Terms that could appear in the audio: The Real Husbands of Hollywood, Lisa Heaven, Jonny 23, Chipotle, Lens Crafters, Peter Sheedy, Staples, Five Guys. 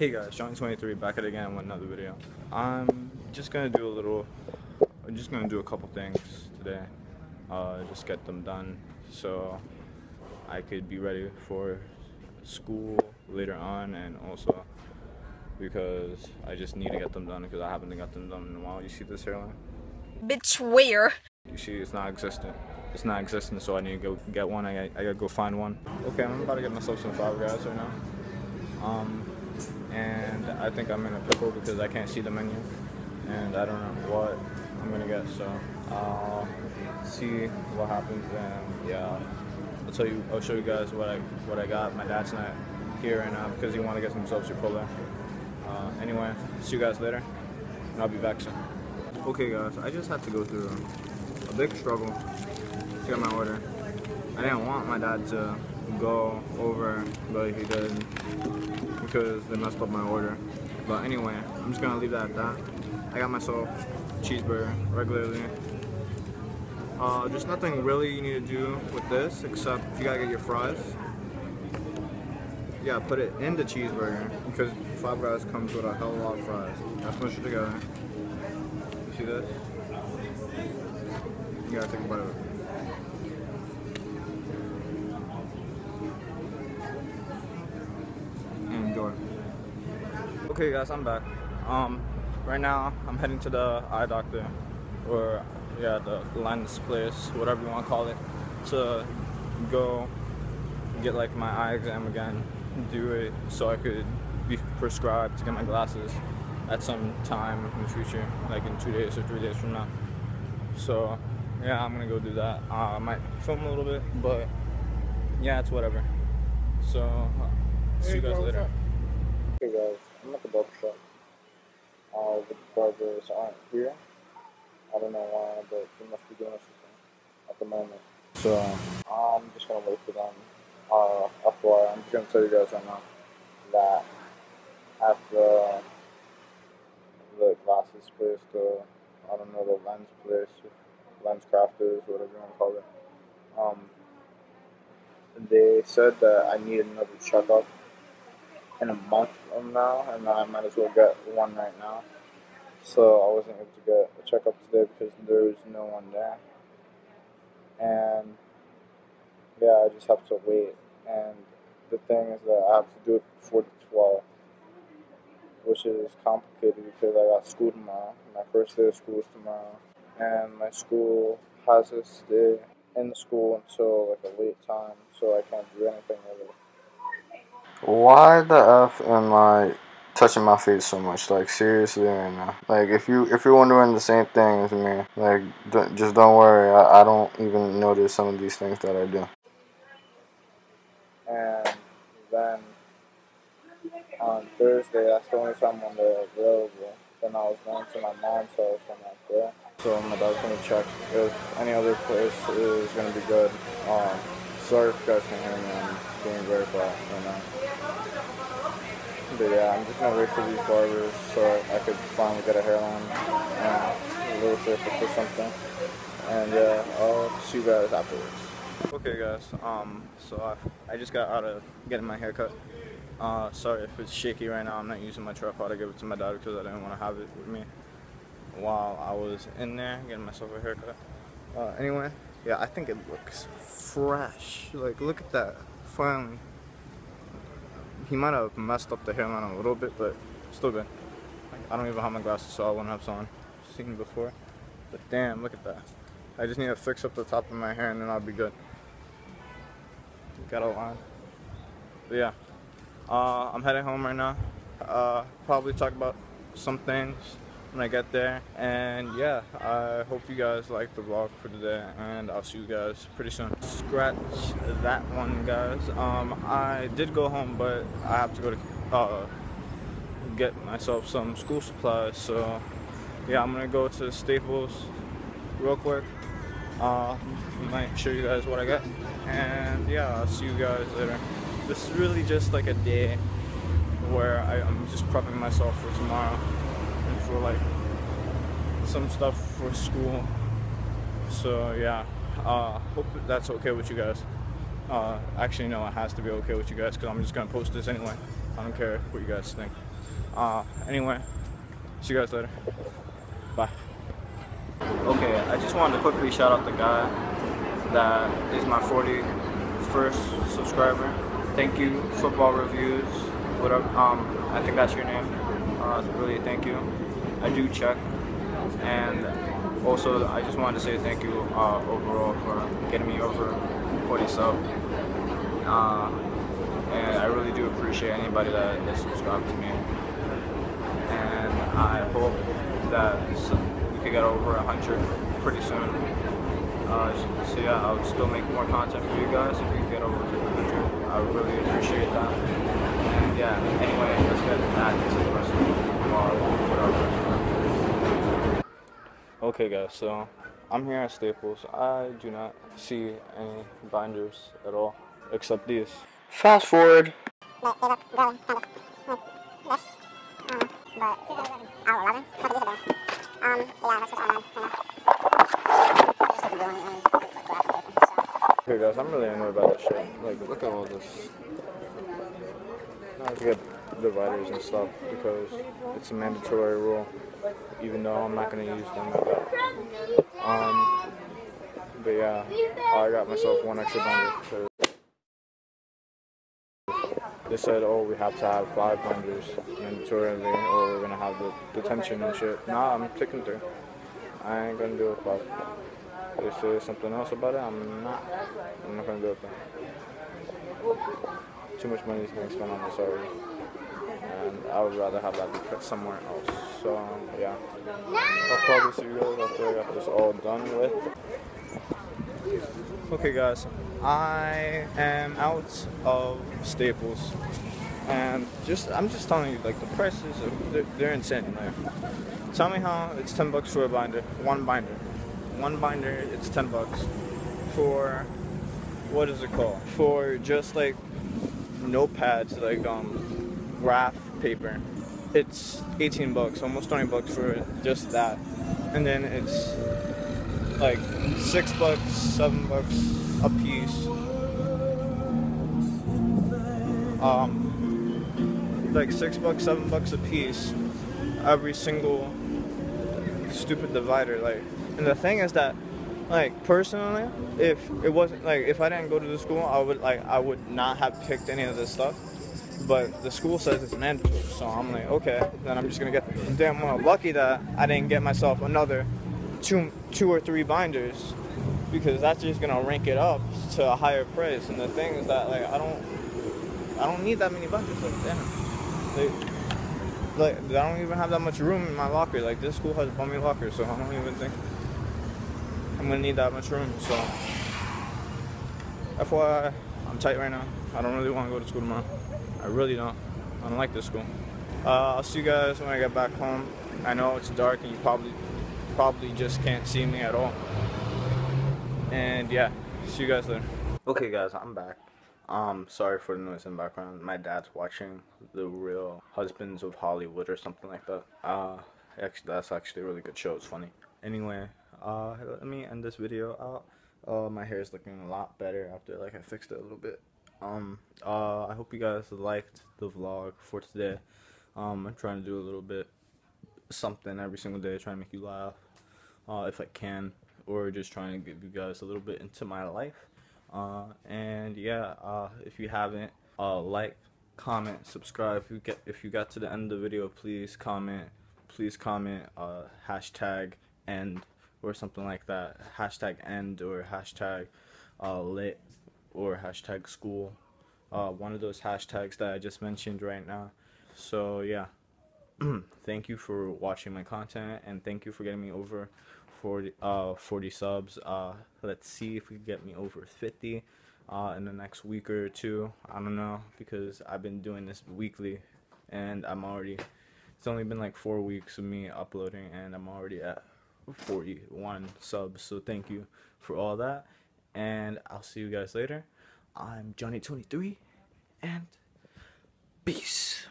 Hey guys, Jonny 23 back at it again with another video. I'm just gonna do a couple things today. Just get them done so I could be ready for school later on, and also because I just need to get them done because I haven't got them done in a while. You see this hairline? Bitch, where? You see, it's not existent. It's not existent, so I need to go get one. I gotta go find one. Okay, I'm about to get myself some Five Guys right now. And I think I'm in a pickle because I can't see the menu and I don't know what I'm gonna get, so I'll see what happens, and yeah, I'll show you guys what I got. My dad's not here right now because he wanted to get himself Chipotle. Anyway, see you guys later and I'll be back soon. Okay guys, I just had to go through a big struggle to get my order. I didn't want my dad to go over, but he did because they messed up my order. But anyway, I'm just gonna leave that at that. I got myself a cheeseburger regularly. There's nothing really you need to do with this except you gotta get your fries. Yeah, put it in the cheeseburger because Five Guys comes with a hell of a lot of fries. That's much together. You see this? You gotta take a bite of it. Okay guys, I'm back. Right now I'm heading to the eye doctor, or yeah, the lens place, whatever you want to call it, to go get like my eye exam again, do it so I could be prescribed to get my glasses at some time in the future, like in 2 days or 3 days from now. So yeah, I'm gonna go do that. I might film a little bit, but yeah, it's whatever. So see you guys later. Hey guys, I'm at the barber shop. The barbers aren't here. I don't know why, but they must be doing something at the moment. So I'm just gonna wait for them. After a while, I'm just gonna tell you guys right now that after the glasses place, the I don't know, the lens place, Lens Crafters, whatever you wanna call it. They said that I need another checkup in a month from now, and I might as well get one right now. So I wasn't able to get a checkup today because there was no one there, and yeah, I just have to wait. And the thing is that I have to do it before the 12th, which is complicated because I got school tomorrow. My first day of school is tomorrow, and my school has us stay in the school until like a late time, so I can't do anything really. Why the F am I touching my face so much? Like, seriously right now. Like, if you're wondering the same thing as me, like, just don't worry. I don't even notice some of these things that I do. And then on Thursday, that's the only time when they're available. Then I was going to my mom's house and like that. So my dad's going to check if any other place is going to be good. Sorry if you guys can hear me, I'm being very quiet right now. But yeah, I'm just gonna wait for these barbers so I could finally get a hairline and a little haircut or something. And yeah, I'll see you guys afterwards. Okay guys, so I just got out of getting my haircut. Sorry if it's shaky right now, I'm not using my tripod. I gave it to my daughter because I didn't want to have it with me while I was in there getting myself a haircut. Anyway. Yeah, I think it looks fresh. Like, look at that. Finally. He might have messed up the hairline a little bit, but still good. Like, I don't even have my glasses, so I wouldn't have seen before. But damn, look at that. I just need to fix up the top of my hair and then I'll be good. Got a line. But yeah. I'm heading home right now. Probably talk about some things when I get there, and yeah, I hope you guys like the vlog for today, and I'll see you guys pretty soon. Scratch that one, guys. I did go home, but I have to go to get myself some school supplies. So yeah, I'm gonna go to Staples real quick. Might show you guys what I got, and yeah, I'll see you guys later. This is really just like a day where I'm just prepping myself for tomorrow, for like some stuff for school. So yeah, hope that's okay with you guys. Actually no, it has to be okay with you guys because I'm just gonna post this anyway. I don't care what you guys think. Anyway, see you guys later. Bye. Okay, I just wanted to quickly shout out the guy that is my 41st subscriber. Thank you, Football Reviews. What up? I think that's your name. Really, thank you. I do check, and also I just wanted to say thank you overall for getting me over 40 sub. And I really do appreciate anybody that is subscribed to me. And I hope that we can get over 100 pretty soon. So yeah, I would still make more content for you guys if we can get over 100. I would really appreciate that. And yeah, anyway, let's get back to the rest of the vlog. Okay guys, so I'm here at Staples. I do not see any binders at all, except these. Fast forward. Okay guys, I'm really annoyed by this shit. Like, look at all this. I have to get dividers and stuff because it's a mandatory rule, even though I'm not gonna use them. But yeah, I got myself one extra binder. They said, oh, we have to have 5 binders mandatorily, or we're gonna have the detention and shit. Nah, I'm sticking through. I ain't gonna do it. 5. They say something else about it. I'm not gonna do it. Too much money is being spent on this already, and I would rather have that be cut somewhere else. So yeah, I'll probably see you guys after I got this all done with. Okay guys, I am out of Staples, and I'm just telling you, like, the prices are, they're insane. Like, tell me how it's 10 bucks for a binder, one binder. It's 10 bucks for, what is it called, for just like notepads, like graph paper. It's 18 bucks, almost 20 bucks for just that. And then it's like 6 bucks, 7 bucks a piece, like 6 bucks, 7 bucks a piece, every single stupid divider. Like, and the thing is that, like, personally, if it wasn't, like, if I didn't go to the school, I would not have picked any of this stuff, but the school says it's mandatory, so I'm like, okay, then I'm just gonna get them. Damn well lucky that I didn't get myself another two or three binders, because that's just gonna rank it up to a higher price. And the thing is that, like, I don't need that many binders. Like, damn, like I don't even have that much room in my locker. Like, this school has bummy lockers, so I don't even think I'm gonna need that much room. So FYI, I'm tight right now. I don't really want to go to school tomorrow. I really don't. I don't like this school. I'll see you guys when I get back home. I know it's dark and you probably just can't see me at all. And yeah, see you guys later. Okay guys, I'm back. Sorry for the noise in the background. My dad's watching The Real Husbands of Hollywood or something like that. Actually, that's actually a really good show. It's funny. Anyway, let me end this video out. My hair is looking a lot better after, like, I fixed it a little bit. I hope you guys liked the vlog for today. I'm trying to do a little bit something every single day, trying to make you laugh if I can, or just trying to give you guys a little bit into my life. And yeah, if you haven't, like, comment, subscribe. If you got to the end of the video, please comment hashtag end or something like that, hashtag end, or hashtag lit, or hashtag school, one of those hashtags that I just mentioned right now. So yeah, thank you for watching my content, and thank you for getting me over 40 subs. Let's see if we can get me over 50 in the next week or two. I don't know, because I've been doing this weekly, and it's only been like 4 weeks of me uploading, and I'm already at 41 subs. So thank you for all that, and I'll see you guys later. I'm Jonny 23, and peace.